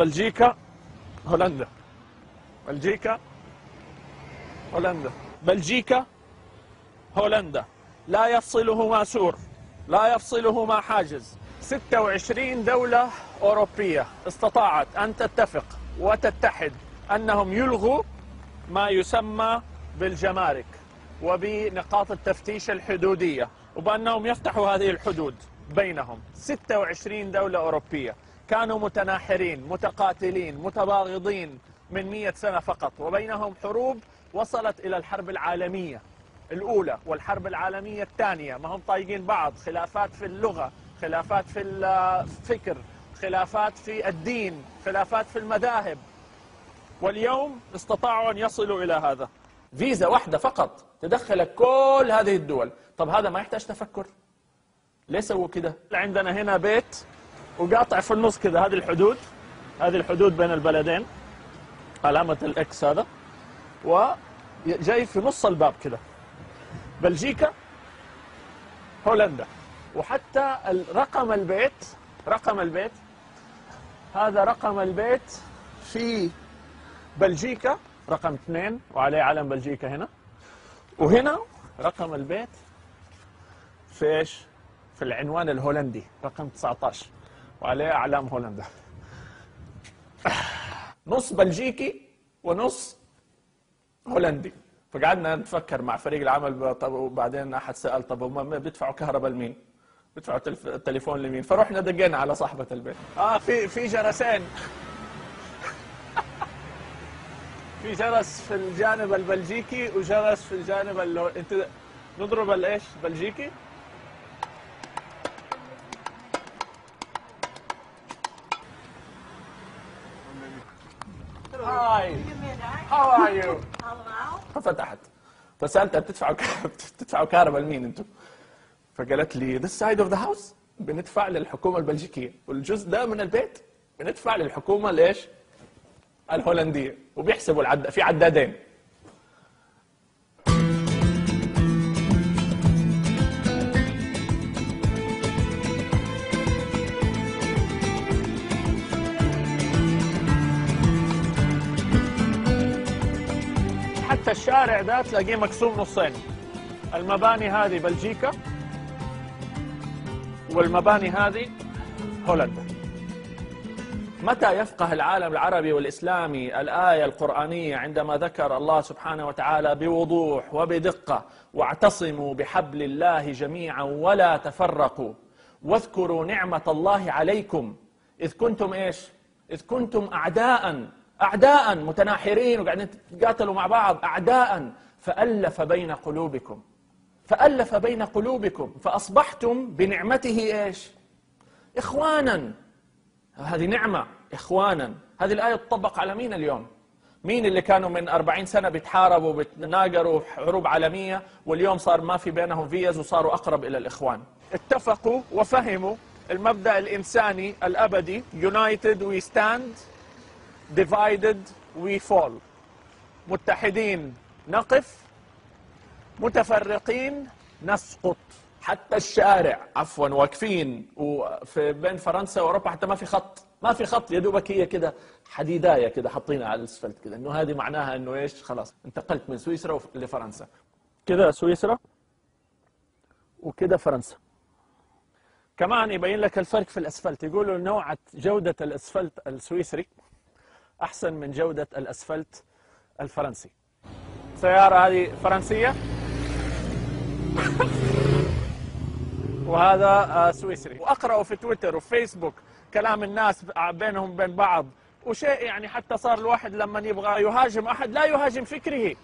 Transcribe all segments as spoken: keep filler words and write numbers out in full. بلجيكا هولندا، بلجيكا هولندا، بلجيكا هولندا، لا يفصلهما سور، لا يفصلهما حاجز. ستة وعشرين دولة أوروبية استطاعت أن تتفق وتتحد أنهم يلغوا ما يسمى بالجمارك وبنقاط التفتيش الحدودية، وبأنهم يفتحوا هذه الحدود بينهم. ستة وعشرين دولة أوروبية كانوا متناحرين متقاتلين متباغضين من مئة سنة فقط، وبينهم حروب وصلت إلى الحرب العالمية الأولى والحرب العالمية الثانية. ما هم طايقين بعض، خلافات في اللغة، خلافات في الفكر، خلافات في الدين، خلافات في المذاهب، واليوم استطاعوا أن يصلوا إلى هذا. فيزا واحدة فقط تدخلك كل هذه الدول. طب هذا ما يحتاج تفكر؟ ليه سووا كده؟ عندنا هنا بيت وقاطع في النص كده، هذه الحدود، هذه الحدود بين البلدين، علامة الإكس هذا، وجاي في نص الباب كده بلجيكا هولندا. وحتى رقم البيت، رقم البيت هذا رقم البيت في بلجيكا رقم اثنين وعليه علم بلجيكا هنا، وهنا رقم البيت في ايش؟ في العنوان الهولندي رقم تسعة عشر وعليه اعلام هولندا. نص بلجيكي ونص هولندي. فقعدنا نفكر مع فريق العمل، طب وبعدين احد سال طب هم بيدفعوا كهرباء لمين؟ بيدفعوا التليفون لمين؟ فروحنا دقينا على صاحبة البيت. اه في في جرسين. في جرس في الجانب البلجيكي وجرس في الجانب اللو... انت نضرب الايش؟ بلجيكي. هاي هاو ار يو؟ ففتحت فسالتها بتدفعوا بتدفعوا كهرباء لمين انتم؟ فقالت لي this side of the house بندفع للحكومه البلجيكيه، والجزء ده من البيت بندفع للحكومه ليش؟ الهولنديه، وبيحسبوا العد في عدادين. حتى الشارع ده تلاقيه مقسوم نصين، المباني هذه بلجيكا والمباني هذه هولندا. متى يفقه العالم العربي والإسلامي الآية القرآنية عندما ذكر الله سبحانه وتعالى بوضوح وبدقة واعتصموا بحبل الله جميعا ولا تفرقوا واذكروا نعمة الله عليكم إذ كنتم إيش؟ إذ كنتم أعداء، أعداء متناحرين وقاعدين تتقاتلوا مع بعض أعداء، فألف بين قلوبكم، فألف بين قلوبكم فأصبحتم بنعمته إيش؟ إخوانا. هذه نعمة، إخوانا. هذه الآية تطبق على مين اليوم؟ مين اللي كانوا من أربعين سنة بيتحاربوا وبيتناقروا حروب عالمية واليوم صار ما في بينهم فيز وصاروا أقرب إلى الإخوان؟ اتفقوا وفهموا المبدأ الإنساني الأبدي United we stand divided we fall. متحدين نقف، متفرقين نسقط. حتى الشارع عفوا واقفين وفي بين فرنسا واوروبا حتى ما في خط، ما في خط، يا دوبك هي كده حديدايه كده حاطينها على الاسفلت كده، انه هذه معناها انه ايش؟ خلاص انتقلت من سويسرا لفرنسا. كده سويسرا وكده فرنسا. كمان يبين لك الفرق في الاسفلت، يقولوا نوعة جودة الاسفلت السويسري احسن من جودة الاسفلت الفرنسي. السيارة هذه فرنسية وهذا سويسري. وأقرأوا في تويتر وفيسبوك كلام الناس بينهم بين بعض وشيء، يعني حتى صار الواحد لما يبغى يهاجم أحد لا يهاجم فكره،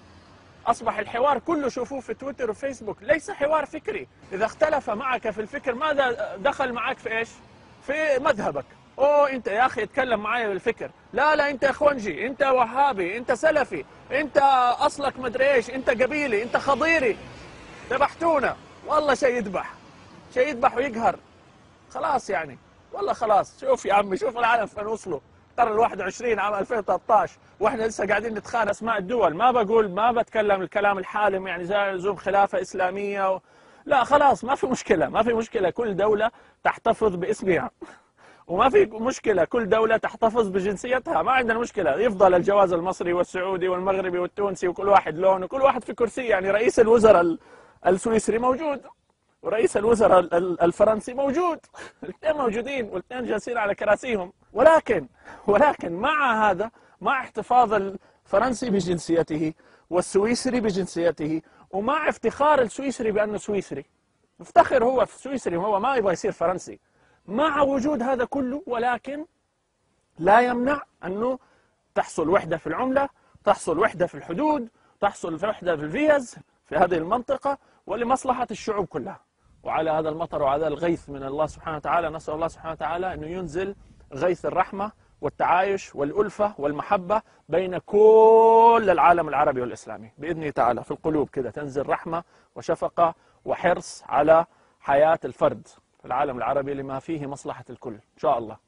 أصبح الحوار كله شوفوه في تويتر وفيسبوك ليس حوار فكري. إذا اختلف معك في الفكر ماذا دخل معك في إيش؟ في مذهبك. أوه أنت يا أخي اتكلم معايا بالفكر، لا لا أنت إخوانجي، أنت وهابي، أنت سلفي، أنت أصلك مدري إيش، أنت قبيلي، أنت خضيري، ذبحتونا. والله شيء يذبح، شيء يذبح ويقهر. خلاص يعني والله خلاص. شوف يا عمي، شوف العالم فين وصلوا، القرن الواحد وعشرين عام ألفين وثلاثة عشر واحنا لسه قاعدين نتخان اسماء الدول. ما بقول ما بتكلم الكلام الحالم يعني زي لزوم خلافه اسلاميه و... لا خلاص ما في مشكله، ما في مشكله، كل دوله تحتفظ باسمها وما في مشكلة كل دولة تحتفظ بجنسيتها، ما عندنا مشكلة، يفضل الجواز المصري والسعودي والمغربي والتونسي وكل واحد لون وكل واحد في كرسي. يعني رئيس الوزراء السويسري موجود ورئيس الوزراء الفرنسي موجود، الاثنين موجودين والاثنين جالسين على كراسيهم. ولكن ولكن مع هذا، مع احتفاظ الفرنسي بجنسيته والسويسري بجنسيته ومع افتخار السويسري بأنه سويسري، يفتخر هو في سويسري وهو ما يبغى يصير فرنسي، مع وجود هذا كله، ولكن لا يمنع أنه تحصل وحدة في العملة، تحصل وحدة في الحدود، تحصل وحدة في الفيز في هذه المنطقة، ولمصلحة الشعوب كلها. وعلى هذا المطر وعلى الغيث من الله سبحانه وتعالى، نسأل الله سبحانه وتعالى أنه ينزل غيث الرحمة والتعايش والألفة والمحبة بين كل العالم العربي والإسلامي بإذنه تعالى، في القلوب كده تنزل رحمة وشفقة وحرص على حياة الفرد في العالم العربي لما فيه مصلحة الكل إن شاء الله.